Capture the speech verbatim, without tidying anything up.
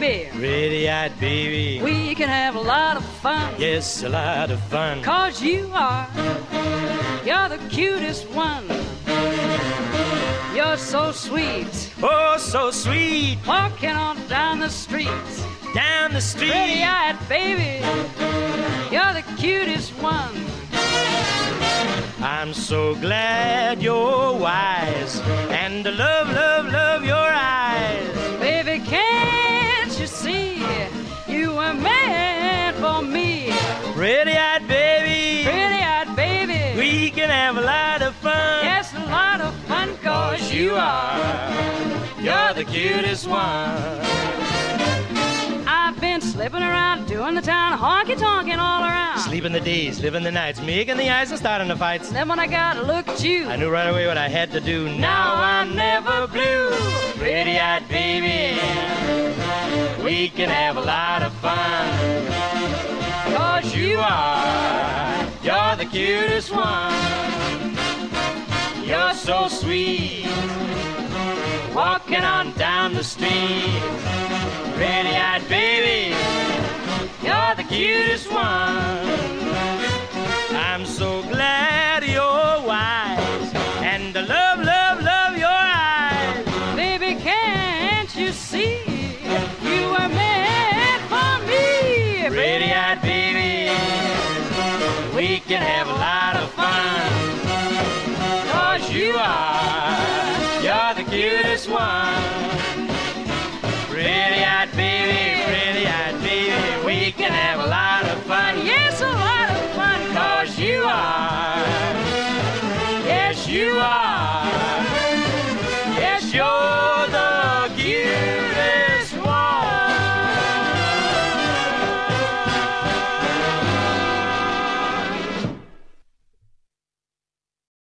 baby. Pretty-eyed baby. We can have a lot of fun. Yes, a lot of fun. 'Cause you are, you're the cutest one. You're so sweet. Oh, so sweet. Walking on down the street. Down the street. Pretty-eyed baby. You're the cutest one. I'm so glad you're wise and I love, love, love your eyes. Baby, can't you see you were meant for me? Pretty-eyed baby, pretty-eyed baby, we can have a lot of fun. Yes, a lot of fun, 'cause you are, you're the cutest one. I've been slipping around, doing the town, honky-tonkin' all around. Sleeping the days, living the nights, making the eyes and starting the fights. And then when I got a look at you, I knew right away what I had to do. Now I'm never blue. Pretty-eyed baby, we can have a lot of fun. 'Cause you are, you're the cutest one. You're so sweet, walking on down the street. Pretty-eyed baby, you're the cutest one. I'm so glad you're wise and I love, love, love your eyes. Baby, can't you see you were meant for me? Pretty-eyed baby, we can have a lot of fun. 'Cause you are, you're the cutest one. Pretty-eyed baby, pretty-eyed baby, we can have a lot of fun. Yes, a lot of fun, 'cause you are. Yes, you are. Yes, you're.